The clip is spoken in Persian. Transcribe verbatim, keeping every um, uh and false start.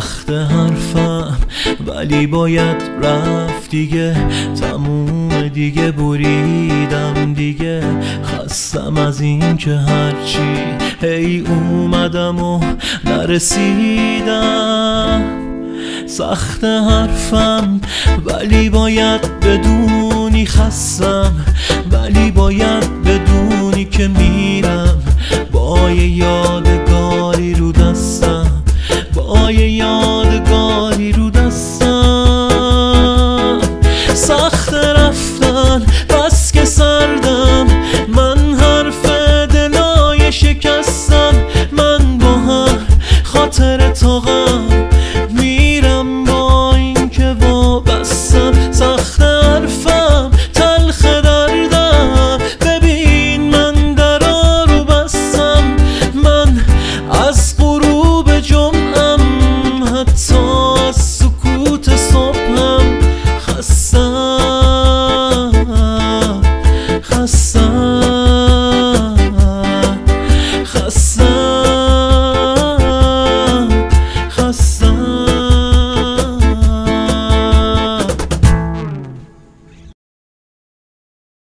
سخته حرفم ولی باید رفت دیگه، تموم دیگه، بریدم دیگه، خستم از این که هرچی هی اومدم و نرسیدم. سخته حرفم ولی باید بدونی خستم، ولی باید بدونی که میرم با یه یادگاری رو دستم، با یه یادگاری رو دستم. سخته رفتن بس که سردم، من حرف دلای شکستم، من با هر خاطر تا غم میرم با این که وابستم. سخته حرفم تلخ دردم، ببین من درا رو بستم، من از غروب جمعم حتی از سکوت صبحم.